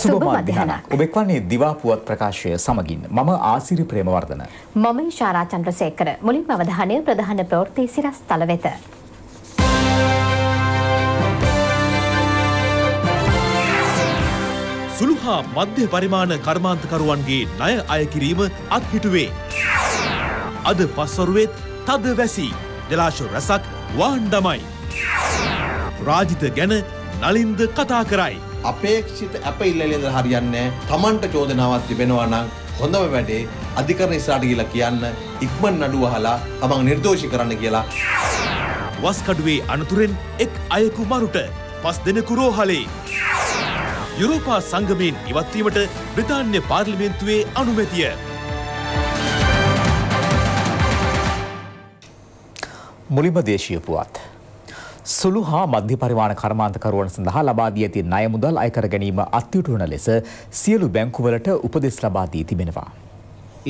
සුබ මධ්‍යහනක් ඔබ එක්වන්නේ දිවා පුවත් ප්‍රකාශය සමගින් මම ආසිරි ප්‍රේමවර්ධන මම ඉෂාරා චන්ද්‍රසේකර මුලින්ම අවධානය ප්‍රධාන ප්‍රවෘත්ති සිරස්තල වෙත සුළුහා මධ්‍ය පරිමාණ කර්මාන්තකරුවන්ගේ ණය අය කිරීම අත්හිටුවේ අද පස්වරුවේත් තද වැසි ජලාශ රසක් වාණ්ඩමයි රාජිත ගැන නලින්ද කතා කරයි අපේක්ෂිත අප ඉල්ලලෙන්ද හරියන්නේ තමන්ට චෝදනාවක් තිබෙනවා නම් හොඳම වැඩේ අධිකරණ ඉස්සරහට ගිහලා කියන්න ඉක්මන් නඩුව අහලා තමන් නිර්දෝෂී කරන්න කියලා වස්කඩුවේ අනතුරෙන් එක් අයෙකු මරුට 5 දිනක රෝහලේ යුරෝපා සංගමයෙන් ඉවත් වීමට බ්‍රිතාන්‍ය පාර්ලිමේන්තුවේ අනුමැතිය මුලින්ම දේශීය පුවත් සුළුහා මධ්‍ය පරිමාණ කර්මාන්තකරුවන් සඳහා ලබා දී ඇති ණය මුදල් අයකර ගැනීම අත්විඳු වන ලෙස සියලු බැංකුවලට උපදෙස් ලබා දී තිබෙනවා.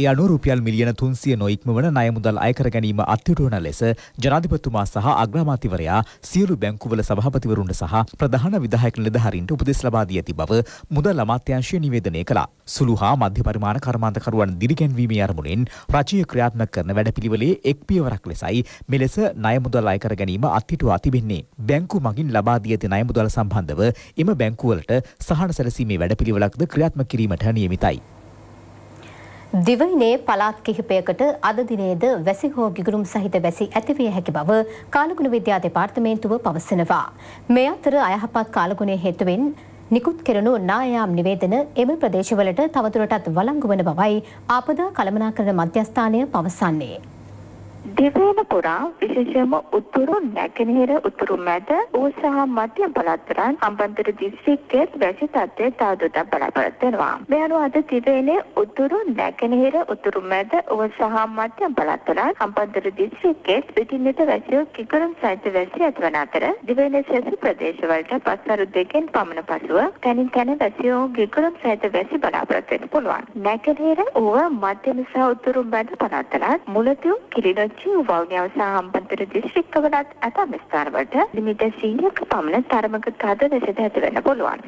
ඒ අනුව රුපියල් මිලියන 300 නොඉක්ම වන ණය මුදල් අයකර ගැනීම අත්විඳු වන ලෙස ජනාධිපතිතුමා සහ අග්‍රාමාත්‍යවරයා සියලු බැංකුවල සභාපතිවරුන්ට සහ ප්‍රධාන විධායක නිලධාරීන්ට උපදෙස් ලබා දී ඇති බව මුදල් අමාත්‍යාංශය නිවේදනය කළා. සුළුහා මධ්‍ය පරිමාණ කර්මාන්තකරුවන් දිරිගැන්වීමේ අරමුණෙන් රාජ්‍ය ක්‍රියාත්මක කරන වැඩපිළිවෙලේ එක් පියවරක් ලෙසයි මෙලෙස ණය මුදල් අයකර ගැනීම අත්හිටුවා තිබෙන්නේ. බැංකු මගින් ලබා දී ඇති ණය මුදල් සම්බන්ධව එම බැංකුවලට සහන සැලසීමේ වැඩපිළිවෙලක්ද ක්‍රියාත්මක කිරීමට නියමිතයි. දිවයිනේ පළාත් කිහිපයකට අද දිනේද වැසි හෝ ගිගුරුම් සහිත වැසි ඇතිවිය හැකි බව කාලගුණ විද්‍යා දෙපාර්තමේන්තුව පවසනවා. මේ අතර අයහපත් කාලගුණයේ හේතුවෙන් නිකුත් කෙරෙනු නායාම් නිවේදන එම ප්‍රදේශවලට තවදුරටත් වළංගු වන බවයි ආපදා කළමනාකරණ මධ්‍යස්ථානය පවසන්නේ. දිවයින පුරා විශේෂයෙන්ම උතුරු නැගෙනහිර උතුරු මැද සහ මධ්‍ය පළාත්වල අම්බන්තොට දිස්ත්‍රික්කයේ වැසි තත්ත්වය තවදුරටත් බලාපොරොත්තු වෙනවා. මේ අනුව අද දිවයිනේ උතුරු නැගෙනහිර උතුරු මැද සහ මධ්‍ය පළාත්වල අම්බන්තොට දිස්ත්‍රික්කයේ පිටින්නට වැසියෝ කිකරම් සහිත වැසි ඇතිවන අතර දිවයිනේ සෙසු ප්‍රදේශවලට පස්වරු දෙකෙන් පමණ පසුව තනින් තන වැසියෝ කිකරම් සහිත වැසි බලාපොරොත්තු වෙන්න පුළුවන්. නැගෙනහිර මධ්‍ය සහ උතුරු මැද පළාත්වල මුලතිව් කිරිනොච්චි වවුනියව සහ අම්බන්තොට දිස්ත්‍රික්කවලත් ඇතැම් ස්ථානවලට මිලිමීටර් 100ක පමණ තරමක තද වැසි ඇති වෙන්න පුළුවන්.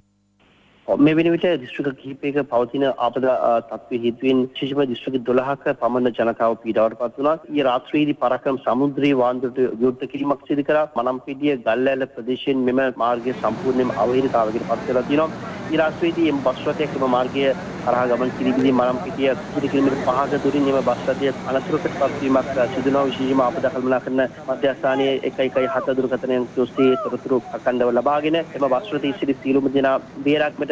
මේ වෙන විට දිස්ත්‍රික්ක කිහිපයක පවතින ආපදා තත්ත්වයේ හේතුවෙන් විශේෂම දිස්ත්‍රික්ක 12ක පමණ ජනතාව පීඩාවටපත් වුණා. ඊයේ රාත්‍රියේදී පරක්‍රම සමුද්‍රයේ වාන්දරට විරුද්ධ කිරීමක් සිදු කළා. මනම්පිටිය ගල්ඇල ප්‍රදේශයෙන් මෙම මාර්ගය සම්පූර්ණයෙන්ම අවහිරතාවයකට පත් වෙලා තියෙනවා. ඊයේ රාත්‍රියේදී එම බස් රථයක එම මාර්ගය හරහා ගමන් කිරීමේදී මනම්පිටිය කිලෝමීටර් 5ක දුරින් එම බස් රථය අනතුරකට පත් වීමක් සිදු වුණා. විශේෂම ආපදා කළමනාකරණ මධ්‍යස්ථානයේ 114 දුරකථනයෙන් තොස්සේ තොරතුරු අඛණ්ඩව ලබාගෙන එම බස් රථයේ සිට සියලුම දෙනා බේරාගන්නට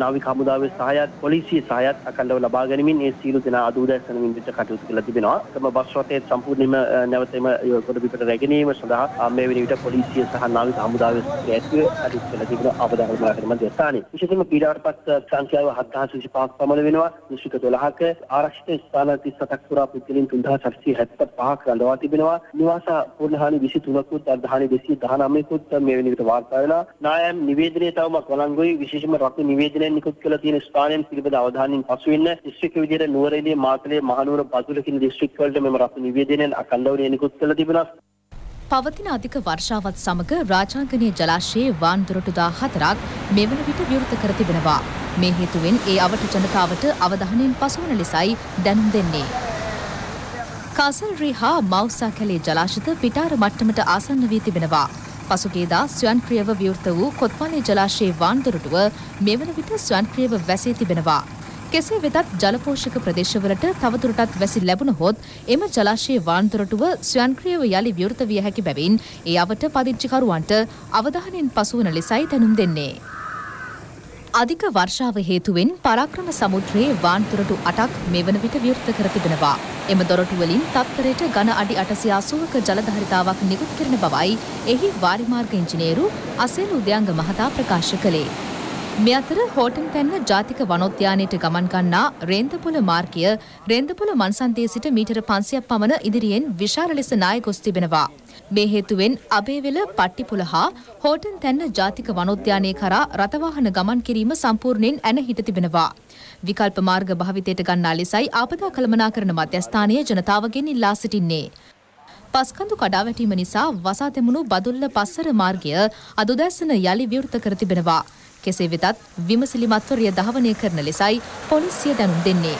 නාවික හමුදාවේ සහායත් පොලිසිය සහායත් අඛණ්ඩව ලබා ගැනීමෙන් ඒ සියලු දෙනා අදූදැසනමින් විතර කටයුතු කළා තිබෙනවා. එම බස් රථයේ සම්පූර්ණයෙන්ම නැවතීම කොට පිටට රැගෙනීම සඳහා මේ වෙන විට පොලිසිය සහ නාවික හමුදාවේ ඇතුළු අධික කළ තිබෙන ආපදා කළමනාකරණ මධ්‍යස්ථානයේ විශේෂයෙන්ම පීඩාවටපත් සංඛ්‍යාව 7025ක් පමණ වෙනවා. දිස්ත්‍රික්ක 12ක ආරක්ෂිත ස්ථාන 37ක් පුරා පුද්ගලයන් 3675ක් රඳවා තිබෙනවා. නිවාස පූර්ණහානි 23කුත් අර්ධහානි 219කුත් මේ වෙන විට වාර්තා වෙනවා. නායම් නිවේදනයේ තවමත් වළංගුයි. විශේෂම රක්ෂණ නිවේදනයෙන් නිකුත් කළ තියෙන ස්ථානයන් පිළිබඳ අවධානයෙන් පසු වෙන දිස්ත්‍රික්ක විදියට නුවරඑළිය මාතලේ මහනුවර පතුල කියන දිස්ත්‍රික් වලට මෙම රක්ෂණ නිවේදනයෙන් අඛණ්ඩව නිකුත් කළ තිබෙනවා. පවතින අධික වර්ෂාවත් සමග රාජාංගනීය ජලාශයේ වාන් දොරටු 14ක් මෙවන විට විවෘත කර තිබෙනවා. මේ හේතුවෙන් ඒ අවට ජනතාවට අවධානයෙන් පසුවන ලෙසයි දැනුම් දෙන්නේ. කාසල්රි හා මවුසා කැලේ ජලාශිත පිටාර මට්ටමට ආසන්න වී තිබෙනවා. පසුගියදා ස්වයංක්‍රියව විවෘත වූ කොත්මලේ ජලාශයේ වාන් දොරටුව මෙවන විට ස්වයංක්‍රියව වැසී තිබෙනවා. කෙසේ වෙතත් ජලපෝෂක ප්‍රදේශවලට තවදුරටත් වැසි ලැබුණහොත් එම ජලාශයේ වාන් දොරටුව ස්වයංක්‍රියව යලි විවෘත විය හැකි බැවින් ඒ අවට පදිංචිකරුවන්ට අවධානයෙන් පසු වන ලෙසයි දැනුම් දෙන්නේ. අධික වර්ෂාව හේතුවෙන් පරාක්‍රම සමුද්‍රයේ වාන් දොරටු 8ක් මෙවන විට විවෘත කර තිබෙනවා. එම දොරටු වලින් තත්පරයට ඝන අඩි 880ක ජලධාරිතාවක් නිකුත් කරන බවයි එහි වාරිමාර්ග ඉංජිනේරු අසේල උදයංග මහතා ප්‍රකාශ කළේ. මේ අතර හෝටන් තැන්න ජාතික වනෝද්‍යානයට ගමන් ගන්නා රේන්දපොළ මාර්ගය රේන්දපොළ මන්සන්තේ සිට මීටර 500ක් පමණ ඉදිරියෙන් විශාල ලෙස ණය ගොස් තිබෙනවා. මේ හේතුවෙන් අබේවෙල පට්ටිපොළ හා හෝටන් තැන්න ජාතික වනෝද්‍යානයේ කරා රථවාහන ගමන් කිරීම සම්පූර්ණයෙන් ඇනහිට තිබෙනවා. විකල්ප මාර්ග භාවිතයට ගන්නා ලෙසයි ආපදා කළමනාකරණ මධ්‍යස්ථානයේ ජනතාවගෙන් ඉල්ලා සිටින්නේ. පස්කඳු කඩාවැටීම නිසා වසාතෙමුණු බදුල්ල පස්සර මාර්ගය අද උදැසන යලි විවෘත කර තිබෙනවා. කෙසේ වෙතත් විමසිලිමත්වරිය දහවණය කරන ලෙසයි පොලිසිය දැනුම් දෙන්නේ.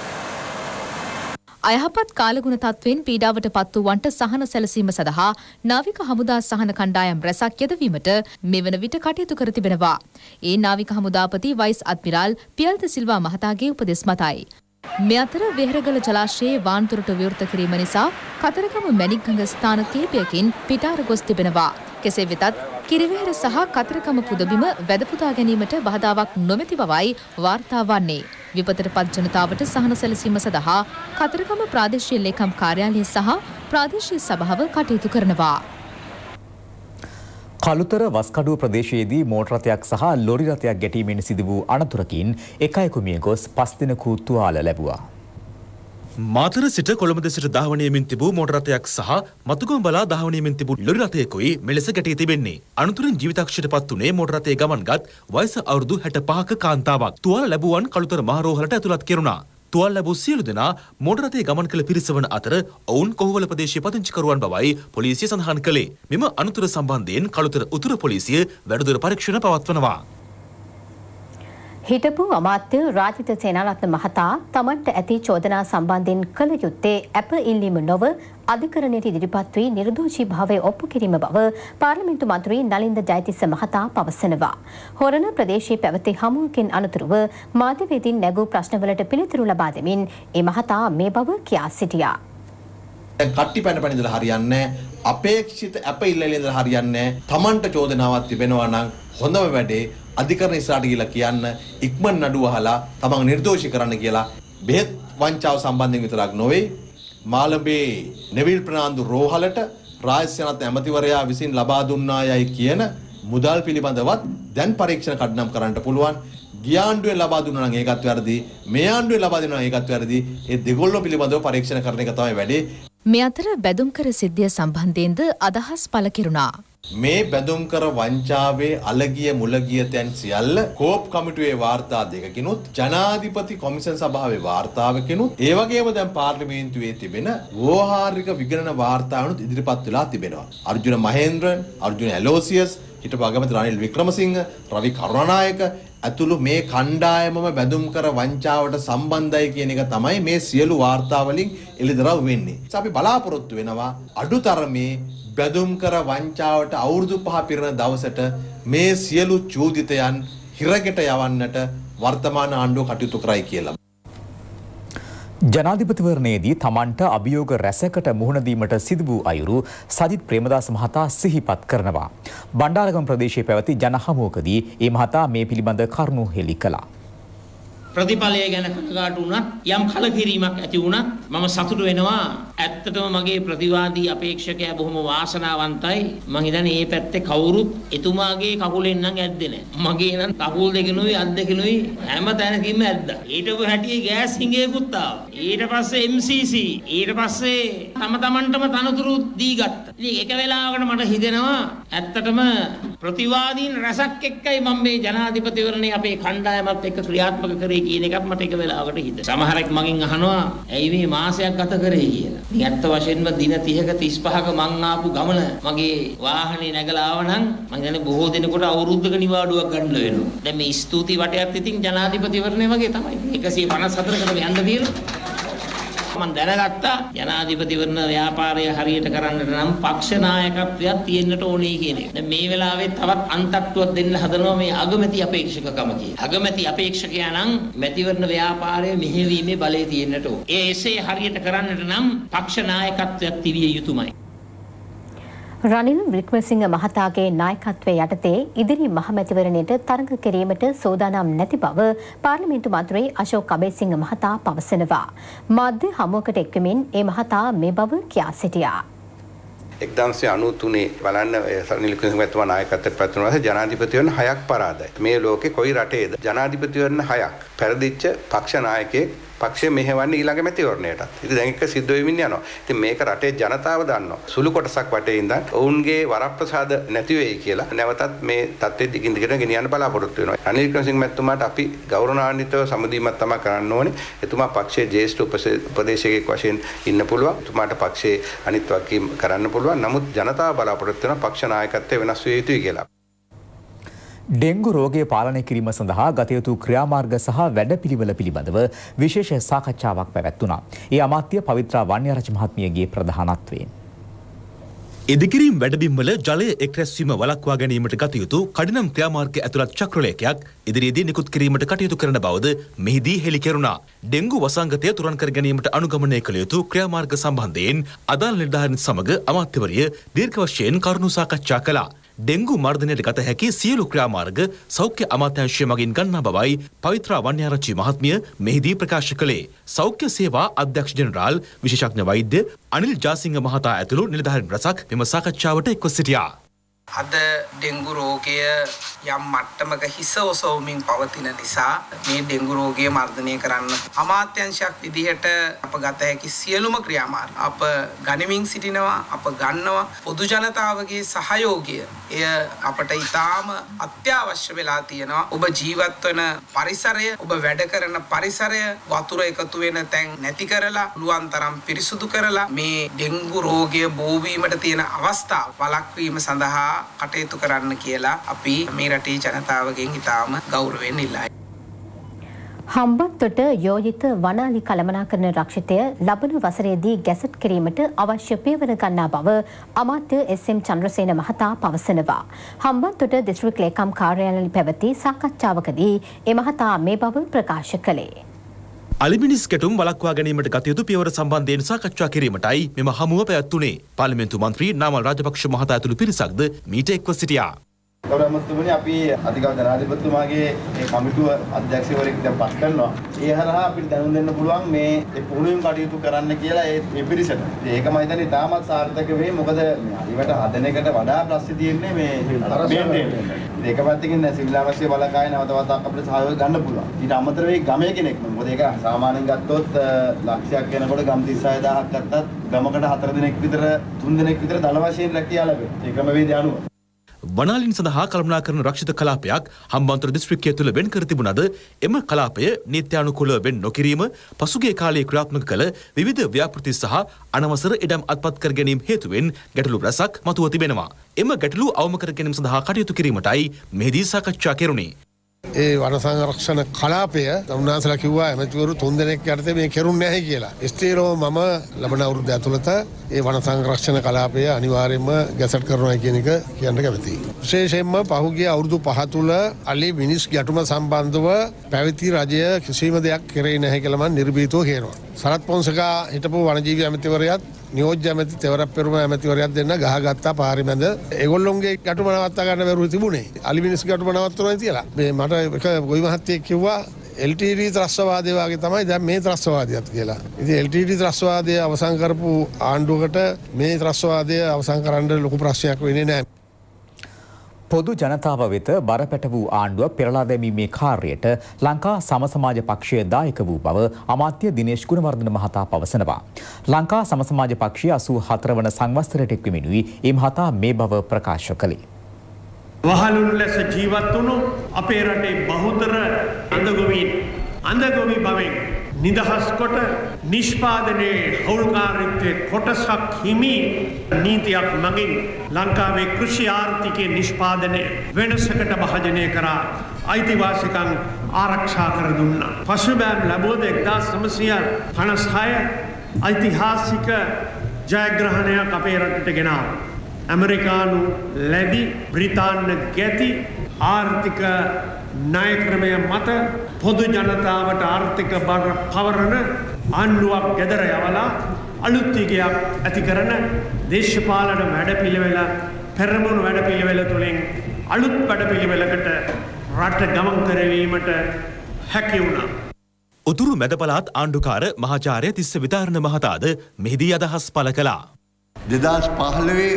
අයහපත් කාලගුණ තත්වෙන් පීඩාවට පත් වූවන්ට සහන සැලසීම සඳහා නාවික හමුදා සහන කණ්ඩායම් රැසක් යදවීමට මෙවන විට කටයුතු කර තිබෙනවා. ඒ නාවික හමුදාපති වයිස් අද්මිරාල් පියල්ත සිල්වා මහතාගේ උපදෙස් මතයි. මේ අතර වෙහෙරගල ජලාශයේ වාන්තුරට විවෘත කිරීම නිසා කතරගම මැණික්ගඟ ස්ථාන කීපයකින් පිටාර ගොස් තිබෙනවා. කෙසේ වෙතත් කිරිවෙහෙර සහ කතරගම පුදබිම වැදපුතා ගැනීමට බාධාවක් නොමැති බවයි වාර්තා වන්නේ. विपतर पद जनता सहन सलसीम सदहा कतरकम प्रादेशीय लेखम कार्यालय सह प्रादेशीय सभाव कटयु करनवा කලුතර වස්කඩුව ප්‍රදේශයේදී මෝටර් රථයක් සහ ලොරි රථයක් ගැටීමෙන් සිදු වූ අනතුරකින් එකයෙකු මිය ගොස් 5 දිනකු තුවාල ලැබුවා. මාතර සිට කොළඹ දෙසට දහවණයමින් තිබූ මෝටර් රථයක් සහ මතුගම බලා දහවණයමින් තිබූ ලොරි රථයකුයි මෙලෙස ගැටී තිබෙන්නේ. අනතුරින් ජීවිතක්ෂයටපත් උනේ මෝටර් රථයේ ගමන් ගත් වයස අවුරුදු 65ක කාන්තාවක්. තුවාල ලැබුවන් කලුතර මහ රෝහලට ඇතුළත් කෙරුණා. තුවාල ලැබූ සියලු දෙනා මෝටර් රථයේ ගමන් කළ පිරිස වන අතර ඔවුන් කොහවල ප්‍රදේශයේ පදිංචිකරුවන් බවයි පොලිසිය සඳහන් කළේ. මෙම අනතුර සම්බන්ධයෙන් කලුතර උතුර පොලිසිය වැඩිදුර පරීක්ෂණ පවත්වනවා. හිටපු අමාත්‍ය රාජිත සේනාරත්න මහතා තමන්ට ඇති චෝදනා සම්බන්ධයෙන් කළ යුත්තේ අප ඉල්ලීම නොව අධිකරණයට ඉදිරිපත් වී නිර්දෝෂී භාවය ඔප්පු කිරීම බව පාර්ලිමේන්තු මන්ත්‍රී නලින්ද ජයතිස්ස මහතා පවසනවා. හොරණ ප්‍රදේශයේ පැවති හමුවකින් අනතුරුව මාධ්‍යවේදීන් නැගූ ප්‍රශ්නවලට පිළිතුරු ලබා දෙමින් ඒ මහතා මේ බව කියා සිටියා. දැන් කට්ටි පැනපැන ඉඳලා හරියන්නේ නැහැ. අපේක්ෂිත අප ඉල්ලලා ඉඳලා හරියන්නේ නැහැ. Tamanට චෝදනාවක් තිබෙනවා නම් හොඳම වැඩේ අධිකරණ ඉස්සරහට ගිහලා කියන්න ඉක්මන් නඩුව අහලා තමන් නිර්දෝෂී කරන්න කියලා. බෙහෙත් වංචාව සම්බන්ධයෙන් විතරක් නොවේ මාළඹේ නෙවිල් ප්‍රනාන්දු රෝහලට රාජ්‍යසේනාධිපති ඇමතිවරයා විසින් ලබා දුන්නායයි කියන මුදල් පිළිබඳවත් දැන් පරීක්ෂණ කඩනම් කරන්න පුළුවන්. ගිය ආණ්ඩුවේ ලබා දුන්නා නම් ඒකත් වැරදි, මේ ආණ්ඩුවේ ලබා දෙනවා ඒකත් වැරදි. ඒ දෙකොල්ලෝ පිළිබඳව පරීක්ෂණ කරන එක තමයි වැඩේ. මේ අතර බැඳුම්කර සිද්ධිය සම්බන්ධයෙන්ද අදහස් පළ කෙරුණා. මේ බැඳුම්කර වංචාවේ අලගිය මුලගිය තැන් සියල්ල කෝප් කමිටුවේ වාර්තා දෙකකිනුත් ජනාධිපති කොමිෂන් සභාවේ වාර්තාවකිනුත් ඒ වගේම දැන් පාර්ලිමේන්තුවේ තිබෙන ව්‍යවහාරික විගණන වාර්තාවනුත් ඉදිරිපත් වෙලා තිබෙනවා. අර්ජුන මහේන්ද්‍රන්, අර්ජුන ඇලෝසියස්, හිටපු අගමැති රනිල් වික්‍රමසිංහ, රවි කරුණානායක ඇතුළු මේ කණ්ඩායමම බැඳුම්කර වංචාවට සම්බන්ධයි කියන එක තමයි මේ සියලු වාර්තා වලින් එළිදරව් වෙන්නේ. අපි බලාපොරොත්තු වෙනවා අඩුතරමේ බැඳුම්කර වංචාවට අවුරුදු 5 පිරෙන දවසට මේ සියලු චෝදිතයන් හිරගෙට යවන්නට වර්තමාන ආණ්ඩුව කටයුතු කරයි කියලා. ජනාධිපතිවරණයේදී තමන්ට අභියෝග රැසකට මුහුණ දීමට සිදු වූ අයුරු සජිත් ප්‍රේමදාස මහතා සිහිපත් කරනවා. බණ්ඩාරගම ප්‍රදේශයේ පැවති ජනහමුවකදී ඒ මහතා මේ පිළිබඳ කරුණු හෙළි කළා. ප්‍රතිඵලය ගැන කකාට වුණත් යම් කලකිරීමක් ඇති වුණත් මම සතුටු වෙනවා. ඇත්තටම මගේ ප්‍රතිවාදී අපේක්ෂකයා බොහොම වාසනාවන්තයි. මං හිතන්නේ මේ පැත්තේ කවුරුත් එතුමාගේ කකුලෙන් නම් ඇද්දේ නැහැ. මගේ නම් කකුල් දෙකනුයි අත් දෙකනුයි හැම තැනකින්ම ඇද්දා. ඊටව හැටියේ ගෑස් හිඟේකුත් ආවා. ඊට පස්සේ MCC ඊට පස්සේ තම තමන්ටම තනතුරු දී ගත්තා. ඉතින් එක වෙලාවකට මට හිතෙනවා ඇත්තටම ප්‍රතිවාදීන් රැසක් එක්කයි මම මේ ජනාධිපතිවරණයේ අපේ කණ්ඩායමත් එක්ක ක්‍රියාත්මක කරේ කියන එකත් මට එක වෙලාවකට හිතෙනවා. සමහරක් මගෙන් අහනවා ඇයි මේ මාසයක් ගත කරේ කියලා. ඉතින් ඇත්ත වශයෙන්ම දින 30ක 35ක මං ආපු ගමන මගේ වාහනේ නැගලා ආව නම් මං කියන්නේ බොහෝ දිනකට අවුරුද්දක නිවාඩුවක් ගන්න වෙනවා. දැන් මේ ස්තුති වටයත් ඉතින් ජනාධිපතිවරණය වගේ තමයි 154කට යන්න තියෙනවා. මම දැනගත්තා ජනාධිපතිවරණ ව්‍යාපාරය හරියට කරන්නට නම් පක්ෂ නායකත්වයක් තියෙන්නට ඕනේ කියන එක. දැන් මේ වෙලාවේ තවත් අන්තට්ටුවක් දෙන්න හදනවා මේ අගමැති අපේක්ෂකකම කියන. අගමැති අපේක්ෂකයා නම් මැතිවරණ ව්‍යාපාරයේ මෙහෙවීමේ බලය තියෙන්නට ඕනේ. ඒ එසේ හරියට කරන්නට නම් පක්ෂ නායකත්වයක් තිබිය යුතුමයි. රනිල් වික්‍රමසිංහ මහතාගේ නායකත්වයේ යටතේ ඉදිරි මහමැතිවරණයට තරඟ කිරීමට සෝදානම් නැති බව පාර්ලිමේන්තු මන්ත්‍රී අශෝක් අබේසිංහ මහතා පවසනවා. මාධ්‍ය හමුවකට එක්වමින් ඒ මහතා මේ බව කියා සිටියා. एकदम से अणुतुने බලන්න සරණිල කුමාරතුමා නායකත්වයෙන් පස්සේ ජනාධිපතිවරණ 6ක් පරාදයි මේ ලෝකේ කොයි රටේද ජනාධිපතිවරණ 6ක් පෙරදිච්ච පක්ෂ නායකයෙක් පක්ෂය මෙහෙවන්නේ ඊළඟ මැතිවරණයටත්. ඉතින් දැන් එක සිද්ධ වෙමින් යනවා. ඉතින් මේක රටේ ජනතාව දන්නවා. සුළු කොටසක් වටේ ඉඳන් ඔවුන්ගේ වරප්‍රසාද නැති වෙයි කියලා නැවතත් මේ තත්ත්වෙ දිගින් දිගට ගෙනියන්න බලාපොරොත්තු වෙනවා. අනිල් වික්‍රමසිංහ මැතිතුමාට අපි ගෞරවාන්විතව සමදීමක් තමයි කරන්න ඕනේ. එතුමා පක්ෂයේ ජේෂ්ඨ උපදේශකයෙක් වශයෙන් ඉන්න පුළුවන්. එතුමාට පක්ෂයේ අනිත් වගකීම් කරන්න පුළුවන්. නමුත් ජනතාව බලාපොරොත්තු වෙන පක්ෂ නායකත්වය වෙනස් විය යුතුයි කියලා. डेंगू रोगे पालने किरीम संदहा गतयतु क्रियामार्ग सह वेडपिलिवल पिलिबंदव विशेष साकच्चावक पैवत्तुना ए अमात्य पवित्र वन्यराज महात्मियगे प्रधानत्वेन इदिकिरीम वेडबिम्वल जलय एक्रेस्वीम वलक्वा ගැනීමට गतयतु कडिनम क्रियामार्ग अतुलत चक्रलेखयक इदिरियेदी निकुत किरीमට කටයුතු කරන බවද මෙහිදී හෙළි කෙරුණා डेंगू වසංගතය තුරන් කර ගැනීමට අනුගමනය කළ යුතු ක්‍රියාමාර්ග සම්බන්ධයෙන් අදාළ නිර්ධාරණ සමග අමාත්‍යවරිය දීර්ඝ වශයෙන් කරුණු සාකච්ඡා කළා डेंगू මර්ධනයට ගත හැකි සියලු ක්‍රියාමාර්ග සෞඛ්‍ය අමාත්‍යාංශය මගින් ගන්නා බවයි පවිත්‍රා වන්‍යාරච්චි මහත්මිය මෙහිදී ප්‍රකාශ කළේ. සෞඛ්‍ය සේවා අධ්‍යක්ෂ ජෙනරාල් විශේෂඥ වෛද්‍ය අනිල් ජාසිංහ මහතා ඇතුළු නිලධාරීන් රැසක් මෙම සාකච්ඡාවට එක්ව සිටියා. අද ඩෙන්ගු රෝගය යම් මට්ටමක හිස ඔසවමින් පවතින නිසා මේ ඩෙන්ගු රෝගය මර්ධනය කරන්න අමාත්‍යංශයක් විදිහට අප ගත හැකි සියලුම ක්‍රියාමාර්ග අප ගනිමින් සිටිනවා අප ගන්නවා පොදු ජනතාවගේ සහයෝගය එය අපට ඉතාම අත්‍යවශ්‍ය වෙලා තියෙනවා ඔබ ජීවත් වෙන පරිසරය ඔබ වැඩ කරන පරිසරය වතුර එකතු වෙන තැන් නැති කරලා පුළුවන් තරම් පිරිසුදු කරලා මේ ඩෙන්ගු රෝගය බෝ වීමට තියෙන අවස්ථාව වළක්වීම සඳහා කටයුතු කරන්න කියලා අපි මේ රටේ ජනතාවගෙන් ඉතාම ගෞරවයෙන් ඉල්ලයි. හම්බන්තොට යෝජිත වනාලි කළමනාකරණ රක්ෂිතය ලබන වසරේදී ගැසට් කිරීමට අවශ්‍ය පියවර ගන්නා බව අමාත්‍ය එස්.එම්. චන්ද්‍රසේන මහතා පවසනවා. හම්බන්තොට දිස්ත්‍රික් ලේකම් කාර්යාලයේ පැවති සාකච්ඡාවකදී ඒ මහතා මේ බව ප්‍රකාශ කළේ. අලිමිනිස් කැටුම් වළක්වා ගැනීමට ගතයුතු පියවර සම්බන්ධයෙන් සාකච්ඡා කිරීමටයි මෙම හමුව පැවැත්වුණේ. පාර්ලිමේන්තු මන්ත්‍රී නාමල් රාජපක්ෂ මහතා ඇතුළු පිරිසක්ද මීට එක්ව සිටියා. ගෞරවනීය මන්ත්‍රීතුමනි, අපි අධිකරණ ජනාධිපතිතුමාගේ මේ කමිටුව අධ්‍යක්ෂවරයෙක් දැන් පත් කරනවා. ඒ හරහා අපිට දැනුම් දෙන්න පුළුවන් මේ පුහුණුවීම් කටයුතු කරන්න කියලා ඒ පිරිසට. ඒකම හිතන්නේ තාමත් සාර්ථක වෙයි. මොකද අලිවට හදන එකට වඩා ප්‍රශ්නේ තියෙන්නේ මේ ඒක පැත්තකින් දැන් සිවිලාවශ්‍ය බලකාය නැවතවතාවක් අපිට සහයෝගය ගන්න පුළුවන්. ඊට අමතරව මේ ගමේ කෙනෙක් නම් මොකද ඒක සාමාන්‍යයෙන් ගත්තොත් ලක්ෂයක් යනකොට ගම් 36000ක් ගත්තත් ගමකට 4 දිනක් විතර 3 දිනක් විතර දල වශයෙන් රැකියාව ලැබෙනවා. ඒ ක්‍රමවේදය අනුව වනාලින් සඳහා කළමනාකරණ රක්ෂිත කලාපයක් හම්බන්තොට දිස්ත්‍රික්කය තුළ වෙන් කර තිබුණද එම කලාපය නීත්‍යානුකූලව වෙන් නොකිරීම පසුගිය කාලයේ ක්‍රියාත්මක කළ විවිධ ව්‍යාපෘති සහ අනවසර ඉඩම් අත්පත් කර ගැනීම හේතුවෙන් ගැටලු රැසක් මතුව තිබෙනවා. එම ගැටලු අවම කර ගැනීම සඳහා කටයුතු කිරීමටයි මෙහිදී සාකච්ඡා කෙරුණේ. ඒ වන සංරක්ෂණ කලාපය තමුනාසලා කිව්වා එමෙතුරු 3 දිනක් යටතේ මේ කෙරුන්නේ නැහැ කියලා. ස්ථීරව මම ලබන අවුරුද්ද ඇතුළත ඒ වන සංරක්ෂණ කලාපය අනිවාර්යයෙන්ම ගැසට් කරනවා කියන එක කියන්න කැමතියි. විශේෂයෙන්ම පහුගිය අවුරුදු 5 තුළ අලි මිනිස් ගැටුම සම්බන්ධව පැවති රජය කිසිම දෙයක් කරේ නැහැ කියලා මම නිර්භීතව කියනවා. සරත් පොන්සේකා හිටපු වනජීවි අමාත්‍යවරයාත් නියෝජ්‍ය අමාත්‍ය තෙවරක් පෙරම අමාත්‍යවරයාත් දෙන්න ගහගත්තා පාර්ලිමේන්ද ඒගොල්ලොන්ගේ ගැටුම නවත්තා ගන්න බැරුව තිබුණේ. අලි මිනිස් ගැටුම නවත්තනවා කියලා. මේ මට එක ගොවි මහත්තයෙක් කිව්වා LTD ත්‍රස්වාදය වගේ තමයි දැන් මේ ත්‍රස්වාදියත් කියලා. ඉතින් LTD ත්‍රස්වාදය අවසන් කරපු ආණ්ඩුවකට මේ ත්‍රස්වාදය අවසන් කරන්න ලොකු ප්‍රශ්නයක් වෙන්නේ නැහැ. පොදු ජනතාව වෙත බරපැට වූ ආණ්ඩුව පෙරලා දැමීමේ කාර්යයට ලංකා සමසමාජ පක්ෂය දායක වූ බව අමාත්‍ය දිනේෂ් ගුණවර්ධන මහතා පවසනවා. ලංකා සමසමාජ පක්ෂය 84 වන සංවත්සරයට එක්වමිනුයි ඒ මහතා මේ බව ප්‍රකාශ කළේ. වහලුන් ලෙස ජීවත් වුණු අපේ රටේ බහුතර අඳගොවි බවෙන් නිදහස් කොට නිෂ්පාදනයේ හවුල්කාරීත්වයේ කොටසක් හිමි නීතියක් මගින් ලංකාවේ කෘෂි ආර්ථිකයේ නිෂ්පාදනය වෙනසකට භාජනය කරා අයිතිවාසිකම් ආරක්ෂා කර දුන්නා. පසුබෑම් ලැබුවද 1956 ඓතිහාසික ජයග්‍රහණයක් අපේ රටට ගෙනාවා. ඇමරිකානු ලැබි බ්‍රිතාන්‍ය ගැති ආර්ථික ණය ක්‍රමය මත පොදු ජනතාවට ආර්ථික බර පවරන ආණ්ඩුවක් ගෙදර යවලා අලුත් ඉගයක් ඇති කරන දේශපාලන වැඩපිළිවෙල පෙරමුණු වැඩපිළිවෙල තුලින් අලුත් වැඩපිළිවෙලකට රට ගමන් කරවීමට හැකි වුණා. උතුරු මැදපළාත් ආණ්ඩුකාර මහාචාර්ය තිස්ස විතාරණ මහතාද මෙහිදී අදහස් පළ කළා. දෙදස් පහළවේ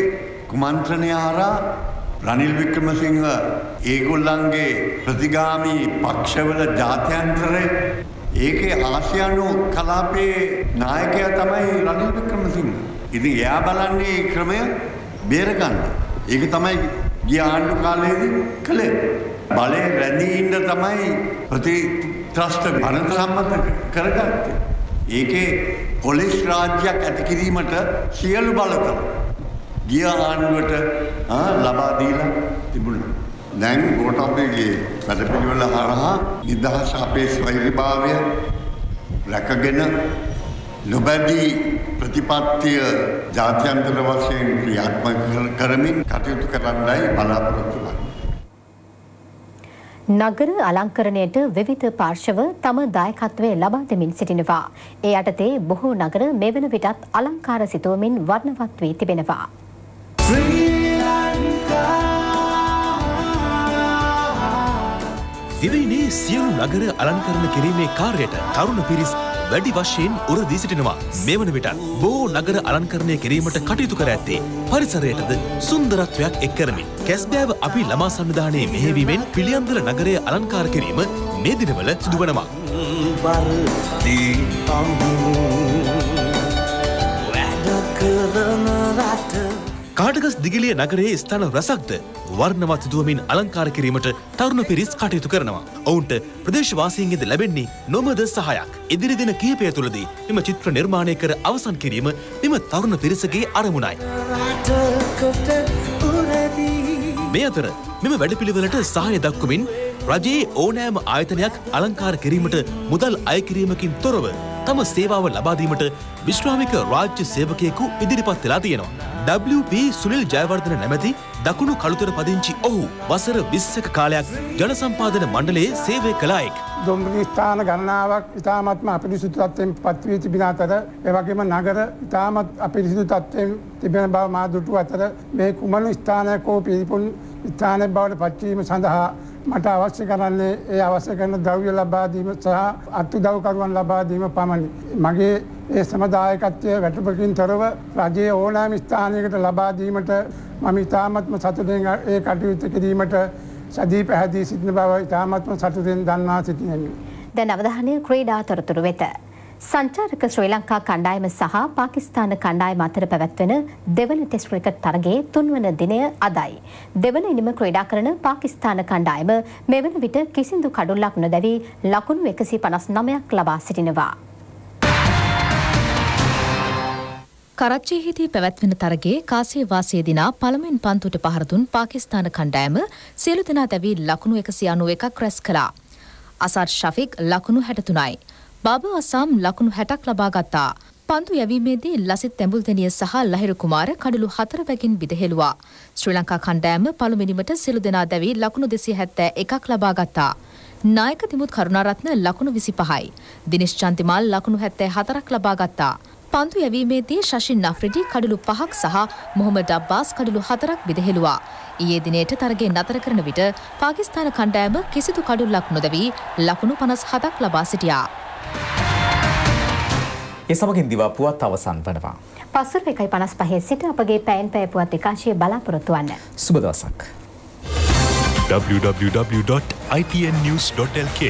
කුමන්ත්‍රණය හරහා රනිල් වික්‍රමසිංහ ඒගොල්ලන්ගේ ප්‍රතිගාමී පක්ෂවල ජාත්‍යන්තරයේ ඒකේ ආසියානු කලාපයේ නායකයා තමයි රනිල් වික්‍රමසිංහ. ඉතින් එයා බලන්නේ ක්‍රමය බේරගන්න. ඒක තමයි ගිය ආණ්ඩු කාලයේදී කළේ. බලය රැඳී ඉන්න තමයි ප්‍රතිත්‍රස්ත බණත සම්මත කරගත්තේ. ඒකේ පොලිස් රාජ්‍යයක් ඇති කිරීමට සියලු බලතල ගිය ආණ්ඩුවට ලබා දීලා තිබුණා. දැන් ගෝඨාභයගේ වැඩපිළිවෙල හරහා නිදහස අපේ ස්වෛරභාවය රැකගෙන නොබැඳී ප්‍රතිපත්තිය ජාත්‍යන්තර වශයෙන් ක්‍රියාත්මක කරමින් කටයුතු කරන්නයි බලාපොරොත්තු වෙන්නේ. නගර අලංකරණයට විවිධ පාර්ශව තම දායකත්වයේ ලබා දෙමින් සිටිනවා. ඒ යටතේ බොහෝ නගර මෙවන විටත් අලංකාර සිතුවමින් වර්ණවත් වී තිබෙනවා. දිවයිනේ සියලු නගර අලංකරණ කිරීමේ කාර්යයට තරුණ පිරිස් වැඩි වශයෙන් උරදී සිටිනවා. මෙවන විටත් බොහෝ නගර අලංකරණය කිරීමට කටයුතු කර ඇත්තේ පරිසරයටද සුන්දරත්වයක් එක් කරමින්. කැස්බෑව අපි ළමා සංවිධානයේ මෙහෙවීමෙන් පිළියන්දල නගරය අලංකාර කිරීම මේ දිනවල සිදු වෙනවා. කාටගස් දිගලිය නගරයේ ස්ථාන රසක්ද වර්ණවත් සිදුවමින් අලංකාර කිරීමට තරුණ පිරිස් කටයුතු කරනවා. ඔවුන්ට ප්‍රදේශවාසීන්ගෙන්ද ලැබෙන්නේ නොමද සහායක්. ඉදිරි දින කිහිපය තුළදී මෙම චිත්‍ර නිර්මාණය කර අවසන් කිරීම මෙම තරුණ පිරිසගේ අරමුණයි. මේ අතර මෙම වැඩපිළිවෙලට සහාය දක්වමින් රජයේ ඕනෑම ආයතනයක් අලංකාර කිරීමට මුදල් අය කිරීමකින් තොරව තම සේවාව ලබා දීමට විශ්‍රාමික රාජ්‍ය සේවකයෙකු ඉදිරිපත් වෙලා තියෙනවා. WP සුනිල් ජයවර්ධන නැමැති දකුණු කළුතර පදිංචි ඔහු වසර 20ක කාලයක් ජන සම්පාදන මණ්ඩලයේ සේවය කළායෙක්. දොම්බි ස්ථාන ගණනාවක් ඉතාමත්ම අපිරිසිදු තත්ත්වයෙන් පත් වී තිබෙන අතර ඒ වගේම නගර ඉතාමත් අපිරිසිදු තත්ත්වයෙන් තිබෙන බව මා දුටු අතර මේ කුමන ස්ථානයක හෝ පිළිපොන් ස්ථානයක් බවට පත් වීම සඳහා මට අවශ්‍ය කරන්නේ ඒ අවශ්‍ය කරන ද්‍රව්‍ය ලබා දීම සහ අත්උදව්කරුවන් ලබා දීම පමණි. මගේ ඒ සමදායකත්වයේ වැටුපකින් තොරව රජයේ ඕනෑම ස්ථානයකට ලබා දීමට මම ඉතාමත්ම සතුටින් ඒ කටයුතු කිරීමට සදී පැහැදී සිටින බව ඉතාමත්ම සතුටින් දන්වා සිටිනෙමි. දැන් අවධානය ක්‍රීඩා තොරතුරු වෙත. සංචාරක ශ්‍රී ලංකා කණ්ඩායම සහ පාකිස්තාන කණ්ඩායම අතර පැවැත්වෙන දෙවන ටෙස්ට් ක්‍රිකට් තරගයේ තුන්වන දිනය අදයි. දෙවන ඉනිම ක්‍රීඩා කරන පාකිස්තාන කණ්ඩායම මෙවන විට කිසිදු කඩුල්ලක් නොදැවි ලකුණු 159ක් ලබා සිටිනවා. කරච්චියේදී පැවැත්වෙන තරගයේ කාසිය වාසයේ දිනා පළමුවෙන් පන්තුට පහර දුන් පාකිස්තාන කණ්ඩායම සියලු දෙනා දැවි ලකුණු 191ක් රැස් කළා. අසර් ශෆික් ලකුණු 63යි. බාබා අසම් ලකුණු 60ක් ලබා ගත්තා. පන්දු යැවීමේදී ලසිත් තැඹුල්දෙනිය සහ ලහිරු කුමාර කඩලු 4 වැකින් බිදහෙළුවා. ශ්‍රී ලංකා කණ්ඩායම පළමුවෙනිමට සිළු දෙනා දැවි ලකුණු 271ක් ලබා ගත්තා. නායක තිමුත් කරුණාරත්න ලකුණු 25යි. දිනේෂ් චන්තිමාල් ලකුණු 74ක් ලබා ගත්තා. පන්දු යැවීමේදී ශෂින් අෆ්රිඩි කඩලු 5ක් සහ මොහමඩ් අබ්බාස් කඩලු 4ක් බිදහෙළුවා. ඊයේ දිනේට තරගය නතර කරන විට පාකිස්තාන කණ්ඩායම කිසිදු කඩුල්ලක් නොදැවි ලකුණු 57ක් ලබා සිටියා. ඒ සමගින් දිවා පුවත් අවසන් වනවා. පසුර 1:55 සිට අපගේ පැයෙන් පැය පුවත් විකාශය බලාපොරොත්තු වන්න. සුබ දවසක්. www.ipnnews.lk